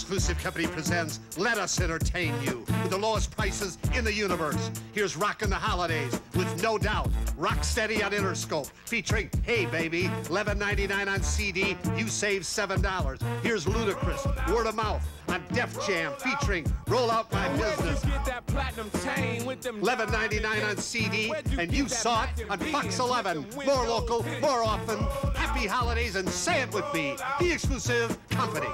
Exclusive Company presents Let Us Entertain You with the lowest prices in the universe. Here's Rockin' the Holidays with No Doubt, Rock Steady on Interscope, featuring Hey Baby, $11.99 on CD, you save $7. Here's Ludacris, Word of Mouth on Def Jam, featuring Roll Out My Business, $11.99 on CD, and you saw it on Fox 11. More local, more often. Happy holidays, and say it with me, The Exclusive Company.